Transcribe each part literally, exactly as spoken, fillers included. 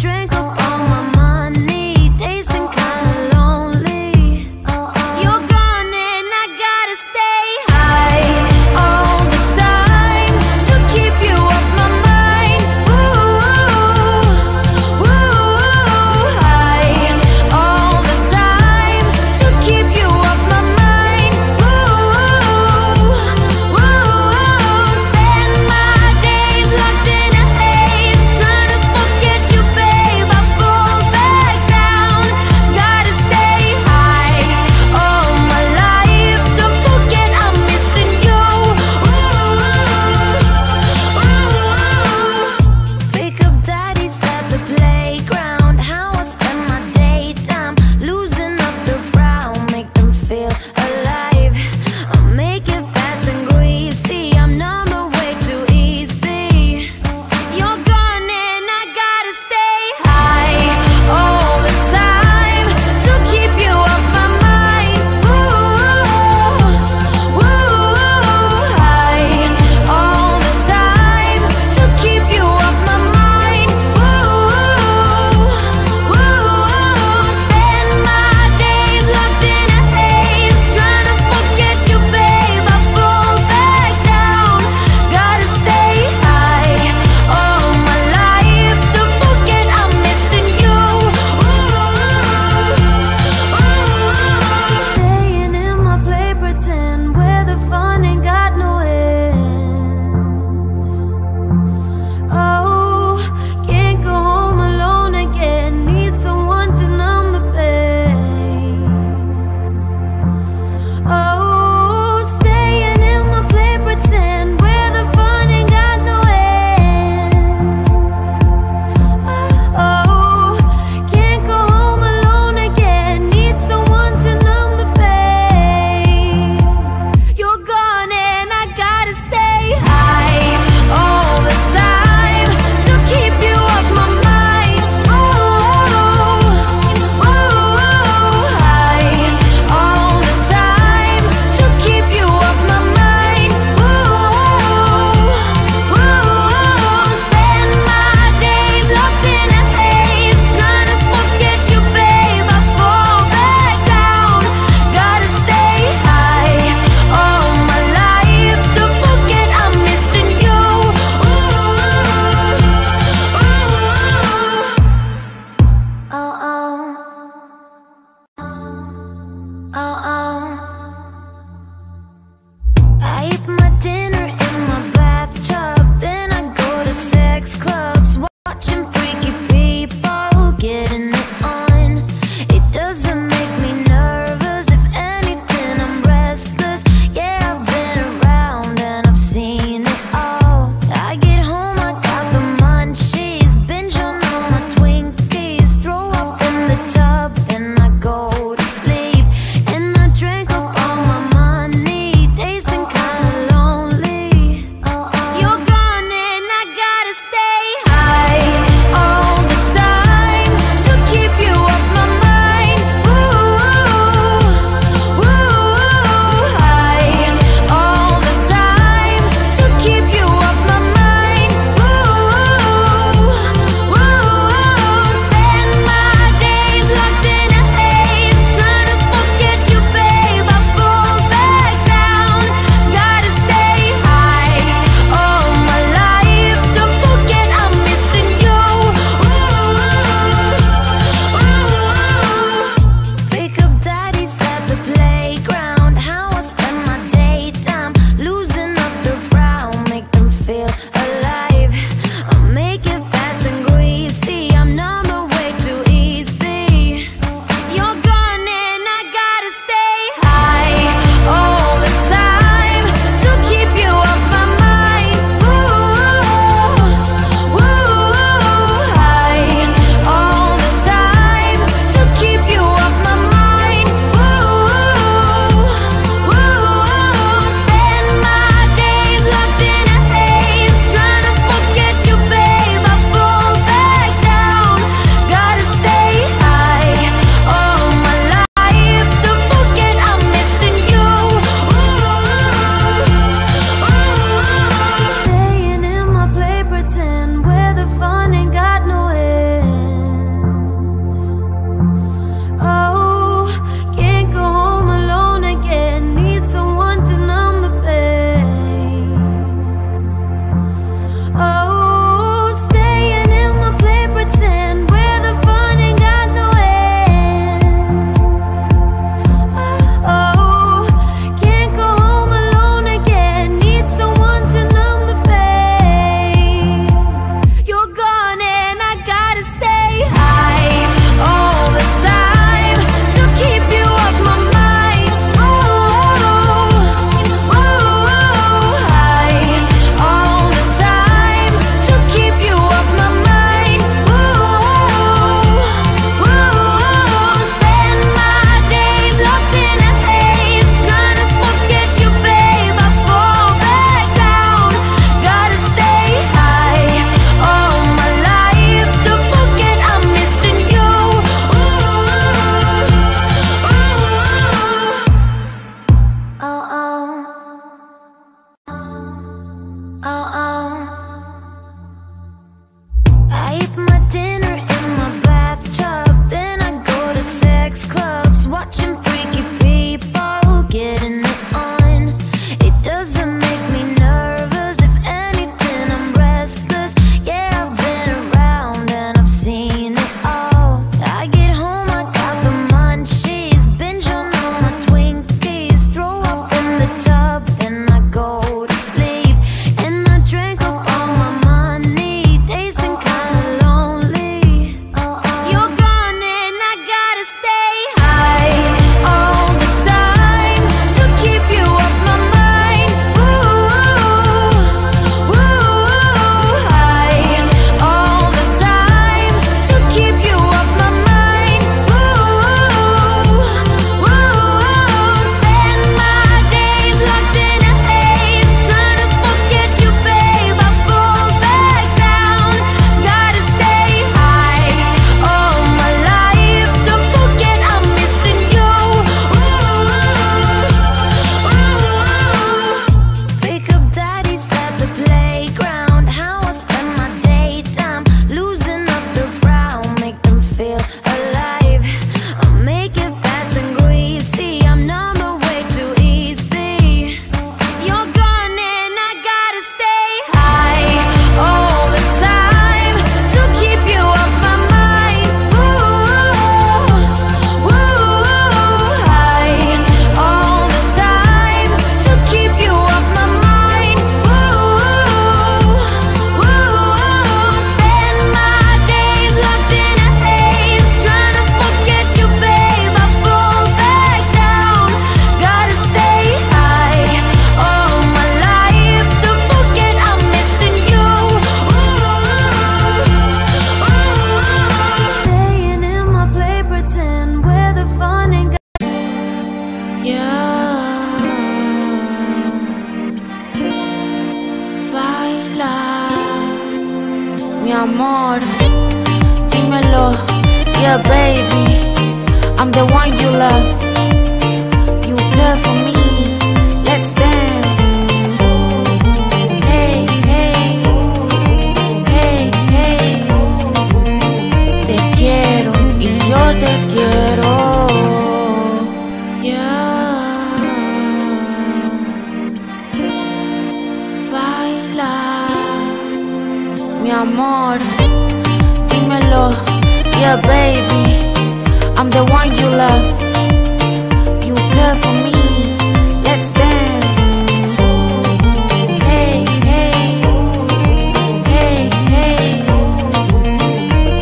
Drink. amor, dímelo, yeah baby, I'm the one you love, you love for me, let's dance. Hey, hey, hey, hey, te quiero y yo te quiero, yeah. Mi amor, dímelo, yeah baby, I'm the one you love, you love for me, let's dance. Hey, hey, hey, hey,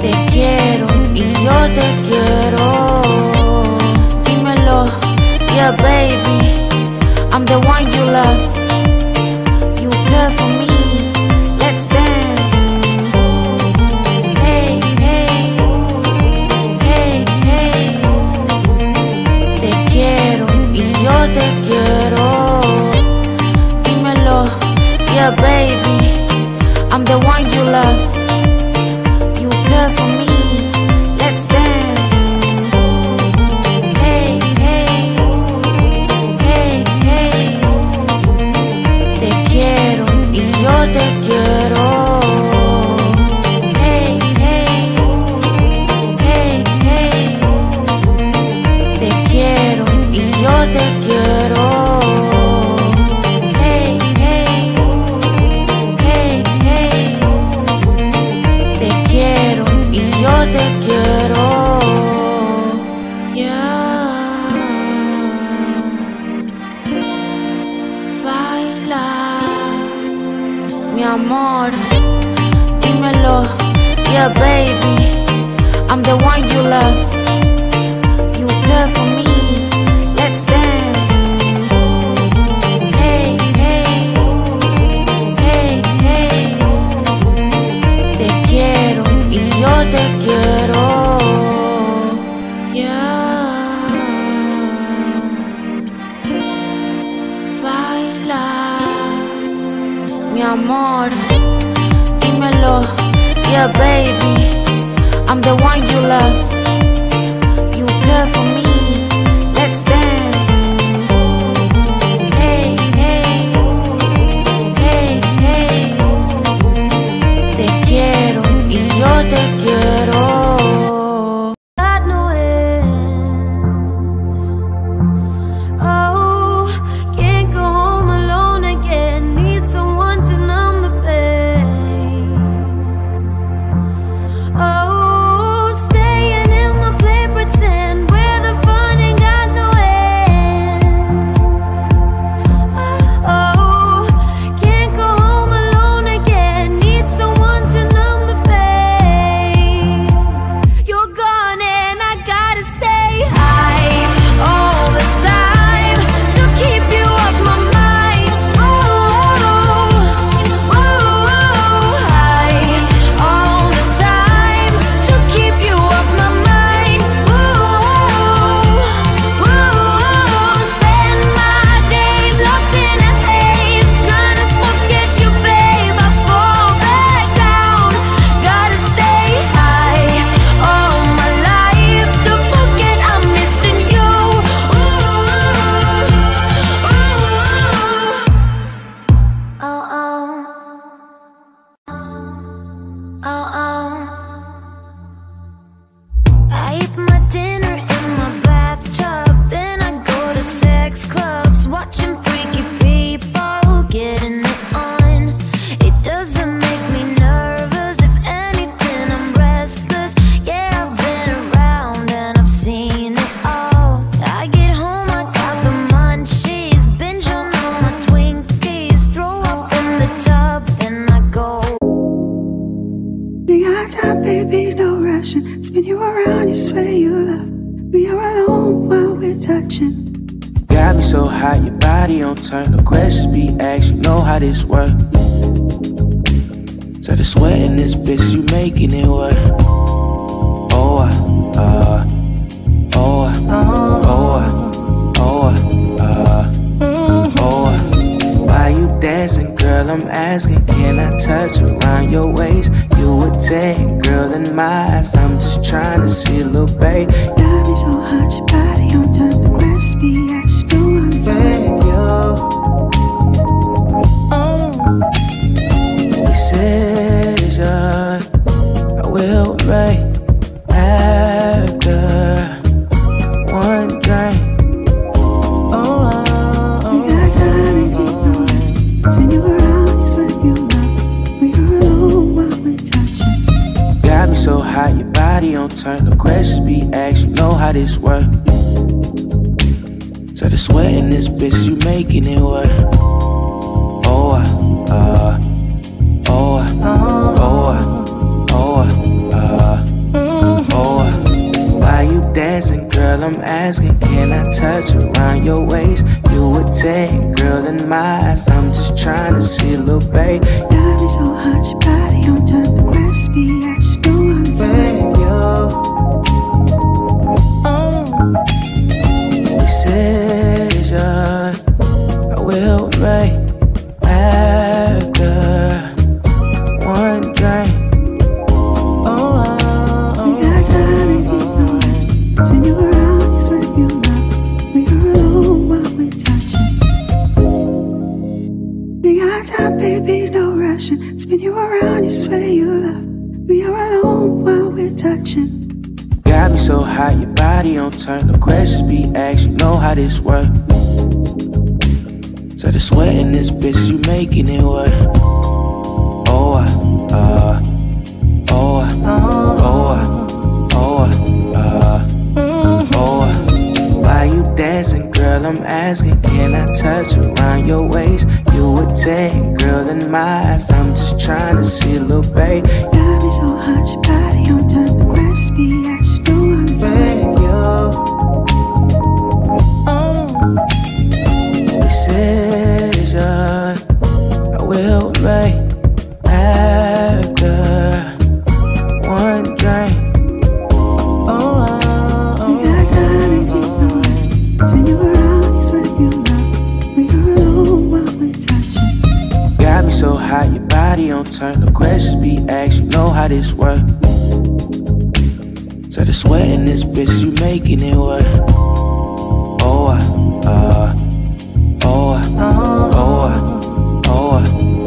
te quiero y yo te quiero. Dímelo, yeah baby, I'm the one you love, you love for me. Baby, I'm the one you love, you love for me, let's dance. Hey, hey, hey, hey, te quiero y yo te quiero. Hey, hey, hey, hey, te quiero y yo te quiero. Mi amor, dímelo, yeah baby, I'm the one you love, you love for me, let's dance. Hey, hey, hey, hey, te quiero y yo te quiero, yeah. Baila. Mi amor, dímelo, yeah baby, I'm the one you love, you love for me, let's dance. Hey, hey, hey, hey, te quiero y yo te quiero. Got no end. Oh, can't go home alone again, need someone this work. So the sweat in this bitch, you making it work. Oh, uh, uh oh, uh, oh, uh, oh, uh, oh. Uh. Why you dancing, girl? I'm asking. Can I touch around your waist? you would take, girl, in my eyes, I'm just trying to see, little babe. Got me so hot, your body on top, the questions be asked, don't want to say. Decision I will make after one drink. Oh, oh, oh. We got time and keep going. Turn you around, it's what you love. We are alone while we're touching. Got me so hot, your body on turn. No questions be asked, you know how this works. So the sweat in this bitch, you making it work. Oh, I, uh Oh, oh, oh, uh, oh. Why you dancing, girl? I'm asking, can I touch around your waist? You would take, girl, in my eyes, I'm just trying to see, little babe. Got me so hot, your body on turn. The questions be asked, you don't want to say. Oh, decision I will make. Got me so hot, your body on turn. No questions be asked, you know how this works. So the sweat in this bitch, you making it work. Oh, uh, oh, oh, oh, uh, oh. Why you dancing, girl? I'm asking, can I touch around your waist? You would take, girl, in my eyes, I'm just trying to see, little babe. Got me so hot, your body on turn. The questions be asked, you don't want to say. Decision I will make after one drink. Oh, oh, oh. We got time and keep going. Turn you around, it's what you love. We are alone while we're touching. Got me so hot, your body on turn. No questions be asked, you know how this works. So the sweat in this bitch, you making it work. Oh, uh. Oh, oh, oh,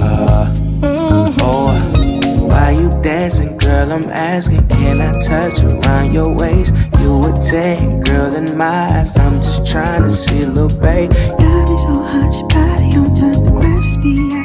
uh, oh. Why you dancing, girl? I'm asking, can I touch around your waist? You would take, girl, in my eyes, I'm just trying to see, little babe. Got me so hot, your body on turn. The questions be asked.